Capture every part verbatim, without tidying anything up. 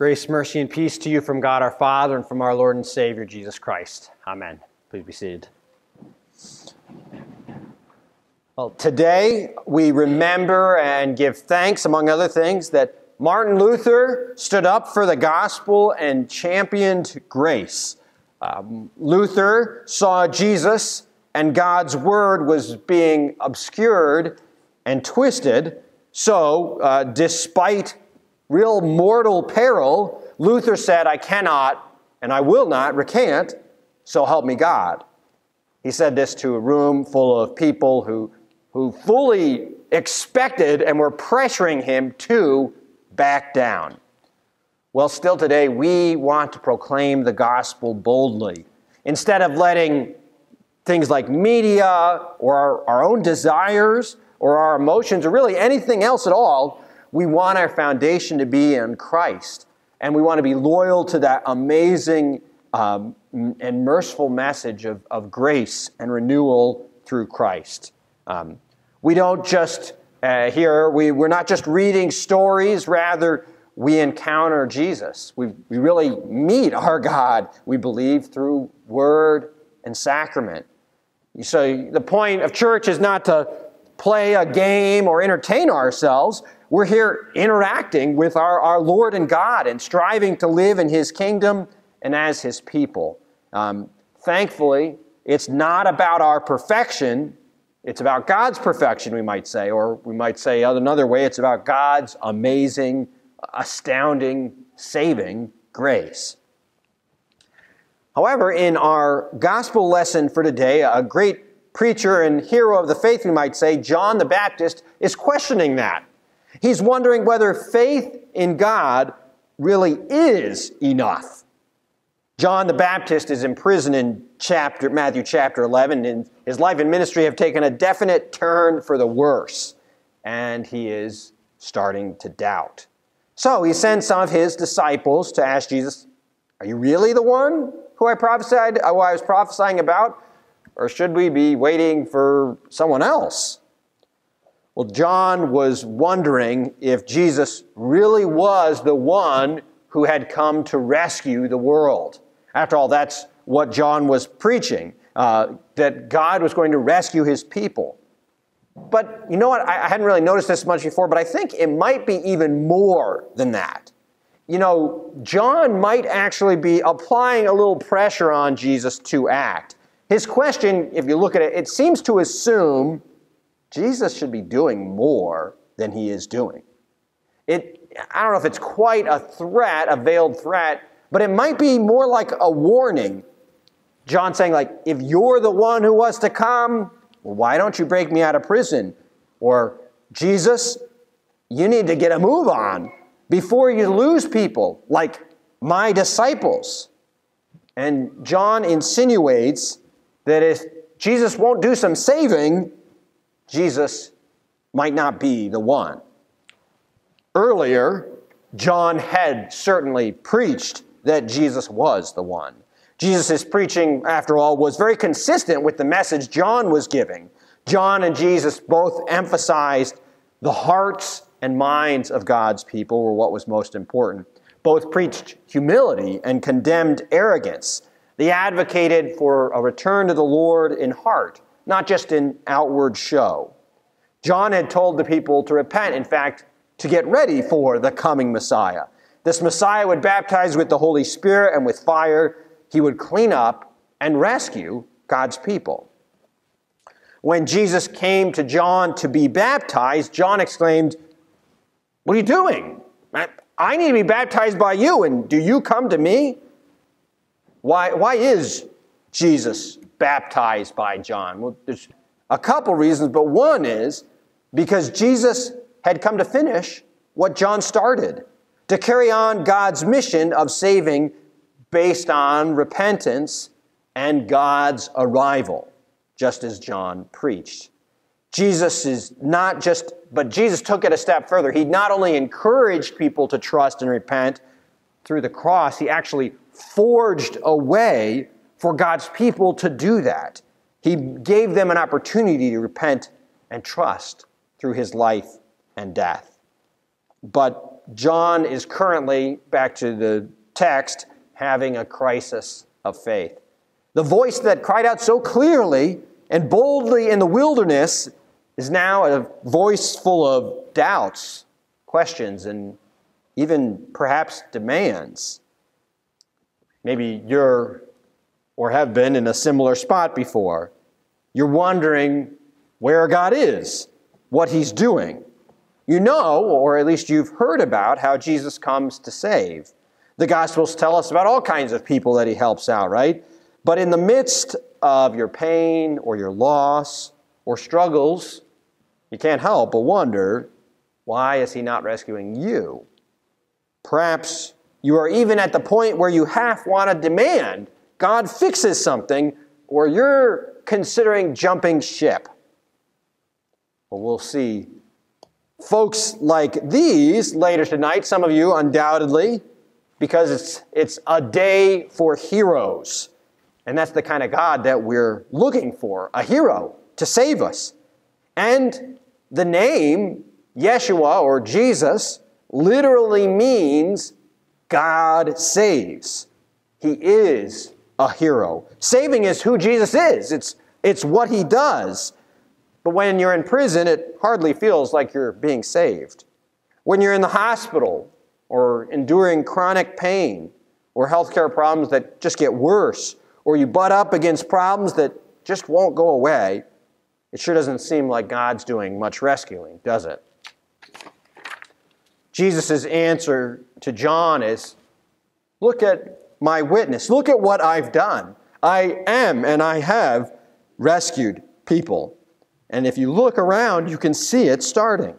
Grace, mercy, and peace to you from God our Father and from our Lord and Savior, Jesus Christ. Amen. Please be seated. Well, today we remember and give thanks, among other things, that Martin Luther stood up for the gospel and championed grace. Um, Luther saw Jesus and God's word was being obscured and twisted. So, uh, despite real mortal peril, Luther said, I cannot and I will not recant, so help me God. He said this to a room full of people who, who fully expected and were pressuring him to back down. Well, still today, we want to proclaim the gospel boldly. Instead of letting things like media or our, our own desires or our emotions or really anything else at all, we want our foundation to be in Christ. And we want to be loyal to that amazing um, and merciful message of, of grace and renewal through Christ. Um, we don't just uh, hear, we, we're not just reading stories, rather we encounter Jesus. We, we really meet our God, we believe, through word and sacrament. So the point of church is not to play a game or entertain ourselves. We're here interacting with our, our Lord and God and striving to live in His kingdom and as His people. Um, thankfully, it's not about our perfection. It's about God's perfection, we might say, or we might say another way, it's about God's amazing, astounding, saving grace. However, in our gospel lesson for today, a great preacher and hero of the faith, we might say, John the Baptist, is questioning that. He's wondering whether faith in God really is enough. John the Baptist is imprisoned in chapter, Matthew chapter eleven, and his life and ministry have taken a definite turn for the worse, and he is starting to doubt. So he sends some of his disciples to ask Jesus, are you really the one who I prophesied, who I was prophesying about, or should we be waiting for someone else? Well, John was wondering if Jesus really was the one who had come to rescue the world. After all, that's what John was preaching, uh, that God was going to rescue hhis people. But you know what? I, I hadn't really noticed this much before, but I think it might be even more than that. You know, John might actually be applying a little pressure on Jesus to act. His question, if you look at it, it seems to assume Jesus should be doing more than he is doing. It, I don't know if it's quite a threat, a veiled threat, but it might be more like a warning. John saying, like, if you're the one who was to come, well, why don't you break me out of prison? Or, Jesus, you need to get a move on before you lose people, like my disciples. And John insinuates that if Jesus won't do some saving, Jesus might not be the one. Earlier, John had certainly preached that Jesus was the one. Jesus' preaching, after all, was very consistent with the message John was giving. John and Jesus both emphasized the hearts and minds of God's people were what was most important. Both preached humility and condemned arrogance. They advocated for a return to the Lord in heart, not just in outward show. John had told the people to repent, in fact, to get ready for the coming Messiah. This Messiah would baptize with the Holy Spirit and with fire. He would clean up and rescue God's people. When Jesus came to John to be baptized, John exclaimed, what are you doing? I need to be baptized by you, and do you come to me? Why, why is Jesus baptized by John? Well, there's a couple reasons, but one is because Jesus had come to finish what John started, to carry on God's mission of saving based on repentance and God's arrival, just as John preached. Jesus is not just, but Jesus took it a step further. He not only encouraged people to trust and repent through the cross, he actually forged a way for God's people to do that. He gave them an opportunity to repent and trust through his life and death. But John is currently, back to the text, having a crisis of faith. The voice that cried out so clearly and boldly in the wilderness is now a voice full of doubts, questions, and even perhaps demands. Maybe you're or have been in a similar spot before. You're wondering where God is, what he's doing. You know, or at least you've heard about, how Jesus comes to save. The Gospels tell us about all kinds of people that he helps out, right? But in the midst of your pain or your loss or struggles, you can't help but wonder, why is he not rescuing you? Perhaps you are even at the point where you half want to demand God fixes something, or you're considering jumping ship. Well, we'll see folks like these later tonight, some of you undoubtedly, because it's, it's a day for heroes. And that's the kind of God that we're looking for, a hero to save us. And the name Yeshua or Jesus literally means God saves. He is a hero. Saving is who Jesus is. It's, it's what he does. But when you're in prison, it hardly feels like you're being saved. When you're in the hospital or enduring chronic pain or healthcare problems that just get worse, or you butt up against problems that just won't go away, it sure doesn't seem like God's doing much rescuing, does it? Jesus' answer to John is, look at my witness. Look at what I've done. I am and I have rescued people. And if you look around, you can see it starting.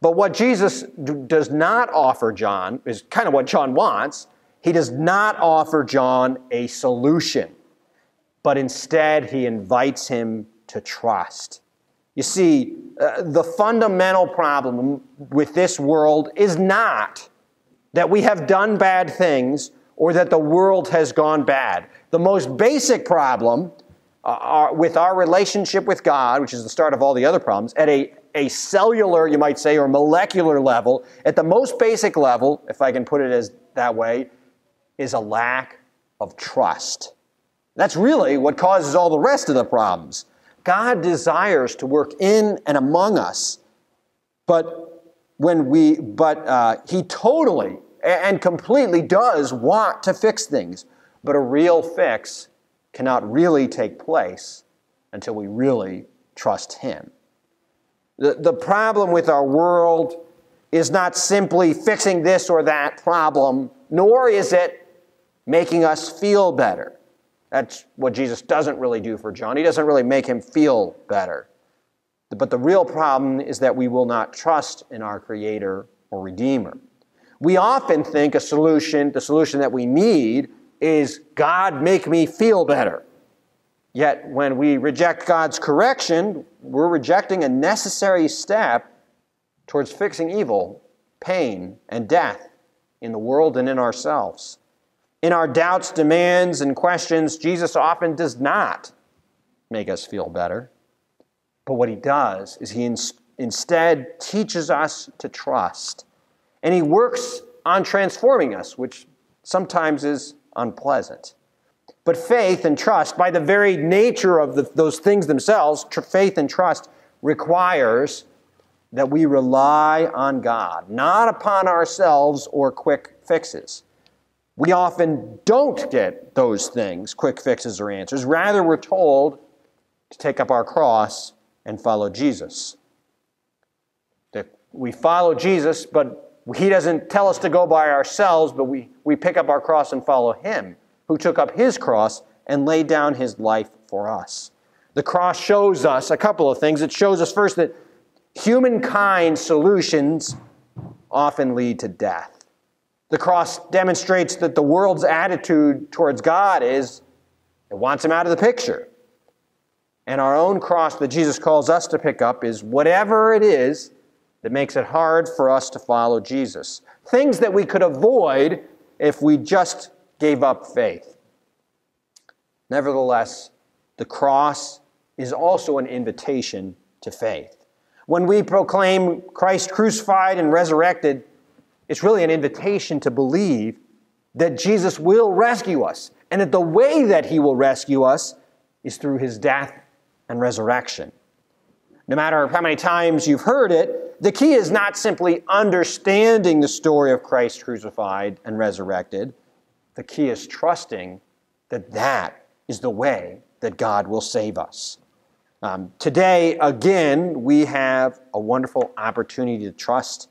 But what Jesus do, does not offer John is kind of what John wants. He does not offer John a solution, but instead he invites him to trust. You see, uh, the fundamental problem with this world is not that we have done bad things or that the world has gone bad. The most basic problem uh, are with our relationship with God, which is the start of all the other problems, at a, a cellular, you might say, or molecular level, at the most basic level, if I can put it as that way, is a lack of trust. That's really what causes all the rest of the problems. God desires to work in and among us, but when we, but uh, he totally and completely does want to fix things, but a real fix cannot really take place until we really trust him. The, the problem with our world is not simply fixing this or that problem, nor is it making us feel better. That's what Jesus doesn't really do for John. He doesn't really make him feel better. But the real problem is that we will not trust in our Creator or Redeemer. We often think a solution, the solution that we need, is God, make me feel better. Yet when we reject God's correction, we're rejecting a necessary step towards fixing evil, pain, and death in the world and in ourselves. In our doubts, demands, and questions, Jesus often does not make us feel better. But what he does is he ins- instead teaches us to trust. And he works on transforming us, which sometimes is unpleasant. But faith and trust, by the very nature of the, those things themselves, tr- faith and trust requires that we rely on God, not upon ourselves or quick fixes. We often don't get those things, quick fixes or answers. Rather, we're told to take up our cross and follow Jesus. That we follow Jesus, but he doesn't tell us to go by ourselves, but we, we pick up our cross and follow him, who took up his cross and laid down his life for us. The cross shows us a couple of things. It shows us first that humankind's solutions often lead to death. The cross demonstrates that the world's attitude towards God is it wants him out of the picture. And our own cross that Jesus calls us to pick up is whatever it is that makes it hard for us to follow Jesus. Things that we could avoid if we just gave up faith. Nevertheless, the cross is also an invitation to faith. When we proclaim Christ crucified and resurrected, It's really an invitation to believe that Jesus will rescue us, and that the way that he will rescue us is through his death and resurrection. No matter how many times you've heard it, the key is not simply understanding the story of Christ crucified and resurrected. The key is trusting that that is the way that God will save us. Um, today, again, we have a wonderful opportunity to trust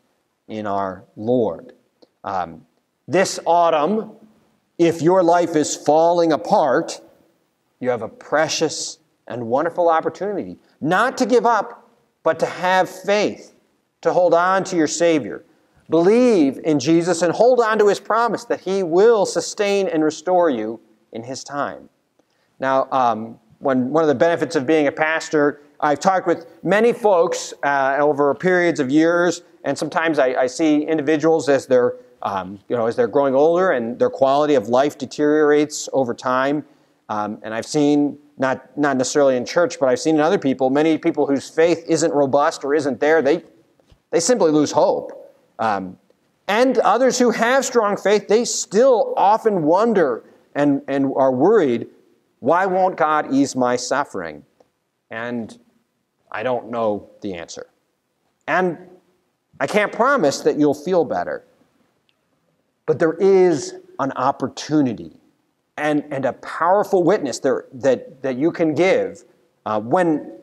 in our Lord. Um, this autumn, if your life is falling apart, you have a precious and wonderful opportunity not to give up, but to have faith, to hold on to your Savior. Believe in Jesus and hold on to his promise that he will sustain and restore you in his time. Now, um, when, one of the benefits of being a pastor, I've talked with many folks uh, over periods of years, and sometimes I, I see individuals as they're, um, you know, as they're growing older and their quality of life deteriorates over time. Um, and I've seen, not, not necessarily in church, but I've seen in other people, many people whose faith isn't robust or isn't there, they, they simply lose hope. Um, and others who have strong faith, they still often wonder and, and are worried, why won't God ease my suffering? And I don't know the answer. And I can't promise that you'll feel better. But there is an opportunity and, and a powerful witness there that, that you can give uh, when,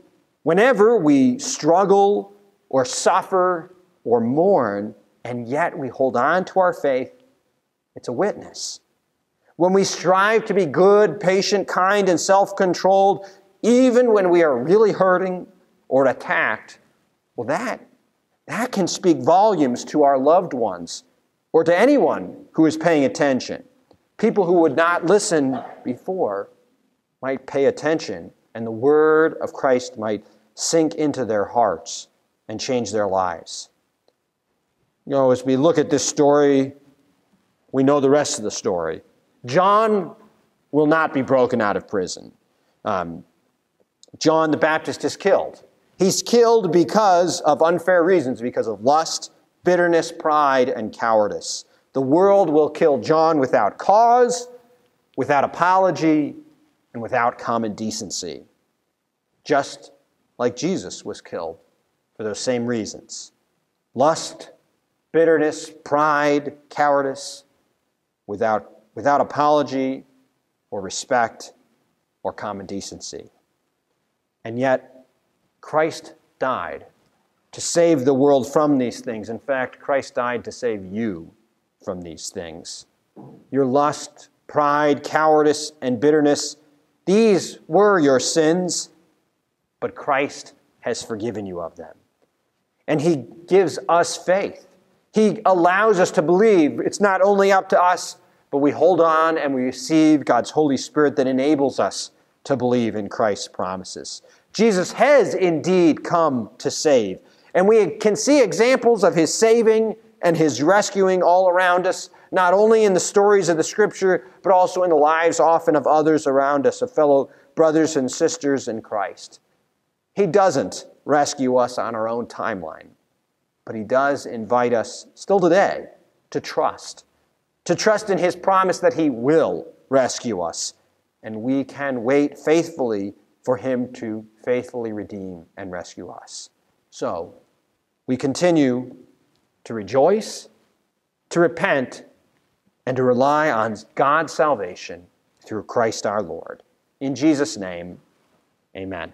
whenever we struggle or suffer or mourn, and yet we hold on to our faith. It's a witness. When we strive to be good, patient, kind, and self-controlled, even when we are really hurting or attacked, well, that, that can speak volumes to our loved ones or to anyone who is paying attention. People who would not listen before might pay attention, and the word of Christ might sink into their hearts and change their lives. You know, as we look at this story, we know the rest of the story. John will not be broken out of prison. Um, John the Baptist is killed. He's killed because of unfair reasons, because of lust, bitterness, pride, and cowardice. The world will kill John without cause, without apology, and without common decency, just like Jesus was killed for those same reasons. Lust, bitterness, pride, cowardice, without, without apology or respect or common decency. And yet, Christ died to save the world from these things. In fact, Christ died to save you from these things. Your lust, pride, cowardice, and bitterness, these were your sins, but Christ has forgiven you of them. And he gives us faith. He allows us to believe. It's not only up to us, but we hold on and we receive God's Holy Spirit that enables us to believe in Christ's promises. Jesus has indeed come to save. And we can see examples of his saving and his rescuing all around us, not only in the stories of the Scripture, but also in the lives often of others around us, of fellow brothers and sisters in Christ. He doesn't rescue us on our own timeline. But he does invite us, still today, to trust. To trust in his promise that he will rescue us. And we can wait faithfully for him to faithfully redeem and rescue us. So, we continue to rejoice, to repent, and to rely on God's salvation through Christ our Lord. In Jesus' name, amen.